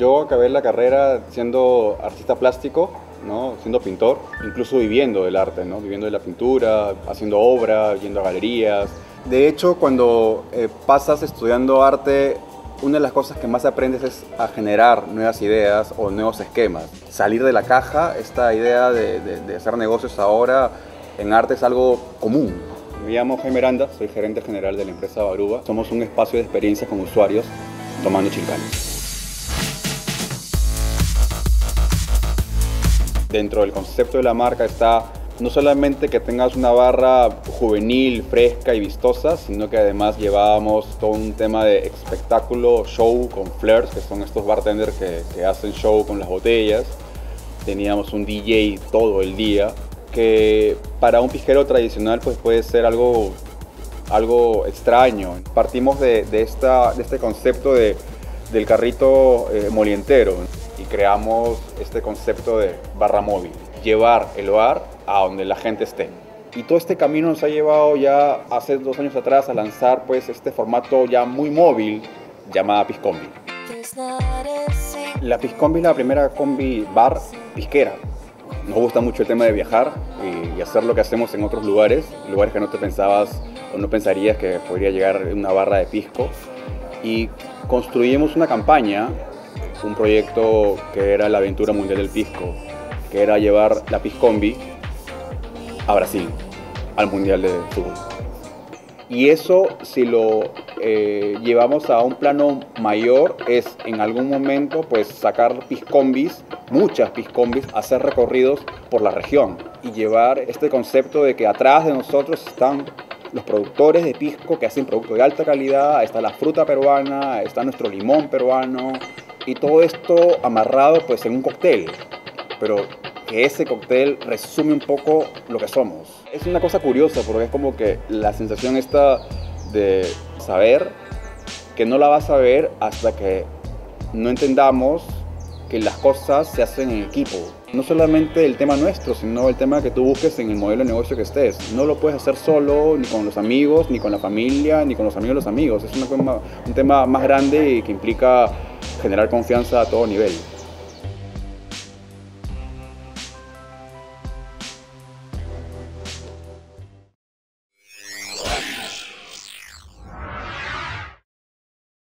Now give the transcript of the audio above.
Yo acabé la carrera siendo artista plástico, ¿no? Siendo pintor, incluso viviendo del arte, ¿no? Viviendo de la pintura, haciendo obra, yendo a galerías. De hecho, cuando pasas estudiando arte, una de las cosas que más aprendes es a generar nuevas ideas o nuevos esquemas. Salir de la caja, esta idea de hacer negocios ahora en arte es algo común. Me llamo Jaime Miranda, soy gerente general de la empresa Baruba. Somos un espacio de experiencias con usuarios tomando Chilcano. Dentro del concepto de la marca está no solamente que tengas una barra juvenil, fresca y vistosa, sino que además llevábamos todo un tema de espectáculo, show con flares, que son estos bartenders que hacen show con las botellas. Teníamos un DJ todo el día, que para un pisquero tradicional pues puede ser algo extraño. Partimos de este concepto del carrito molientero y creamos este concepto de barra móvil. Llevar el bar a donde la gente esté. Y todo este camino nos ha llevado ya hace 2 años atrás a lanzar pues este formato ya muy móvil llamada Piscombi. La Piscombi es la primera combi bar pisquera. Nos gusta mucho el tema de viajar y hacer lo que hacemos en otros lugares, lugares que no te pensabas o no pensarías que podría llegar una barra de pisco. Y construimos una campaña, un proyecto que era la aventura mundial del pisco, que era llevar la Piscombi a Brasil, al Mundial de Fútbol. Y eso, si lo llevamos a un plano mayor, es en algún momento pues sacar Piscombis, muchas Piscombis, hacer recorridos por la región y llevar este concepto de que atrás de nosotros están los productores de pisco que hacen productos de alta calidad, está la fruta peruana, está nuestro limón peruano y todo esto amarrado pues en un cóctel. Pero que ese cóctel resume un poco lo que somos. Es una cosa curiosa porque es como que la sensación esta de saber que no la vas a ver hasta que no entendamos que las cosas se hacen en equipo. No solamente el tema nuestro, sino el tema que tú busques en el modelo de negocio que estés. No lo puedes hacer solo, ni con los amigos, ni con la familia, ni con los amigos de los amigos. Es un tema más grande y que implica generar confianza a todo nivel.